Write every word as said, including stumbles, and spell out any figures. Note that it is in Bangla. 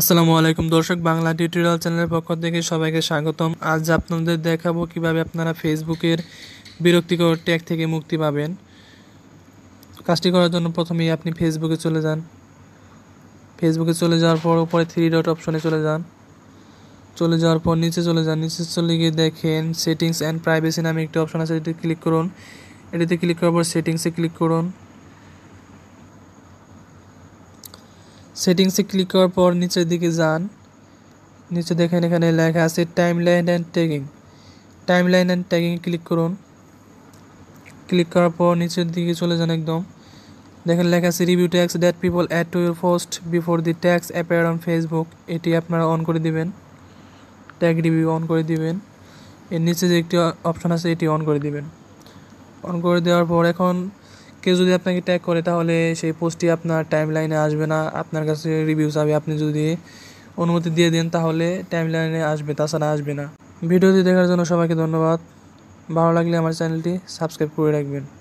আসসালামু আলাইকুম দর্শক বাংলা টিউটোরিয়াল চ্যানেলের পক্ষ থেকে সবাইকে স্বাগতম। আজ আপনাদের দেখাবো কিভাবে আপনারা ফেসবুকের বিরক্তিকর ট্যাগ থেকে মুক্তি পাবেন। কাজটি করার জন্য প্রথমেই আপনি ফেসবুকে চলে যান। ফেসবুকে চলে যাওয়ার পর উপরে থ্রি ডট অপশনে চলে যান। চলে যাওয়ার পর নিচে চলে যান। নিচে চলে গিয়ে দেখেন সেটিংস অ্যান্ড প্রাইভেসি নামে একটি অপশন আছে, এটিতে ক্লিক করুন। এটিতে ক্লিক করার পর সেটিংসে ক্লিক করুন। সেটিংসে ক্লিক করার পর নিচের দিকে যান। নিচে দেখেন এখানে লেখা আছে timeline and tagging. Timeline and ট্যাগিংয়ে ক্লিক করুন। ক্লিক করার পর নিচের দিকে চলে যান একদম। দেখেন লেখা আছে review tags that people add to your post before the tags appear on Facebook. এটি আপনারা অন করে দিবেন, ট্যাগ রিভিউ অন করে দিবেন। এর নিচে যে একটি অপশন আছে এটি অন করে দিবেন। অন করে দেওয়ার পর এখন কেউ যদি আপনাকে ট্যাগ করে তাহলে সেই পোস্টটি আপনার টাইম লাইনে আসবে না, আপনার কাছে রিভিউ চাবে। আপনি যদি অনুমতি দিয়ে দেন তাহলে টাইম লাইনে আসবে, তাছাড়া আসবে না। ভিডিওটি দেখার জন্য সবাইকে ধন্যবাদ। ভালো লাগলে আমার চ্যানেলটি সাবস্ক্রাইব করে রাখবেন।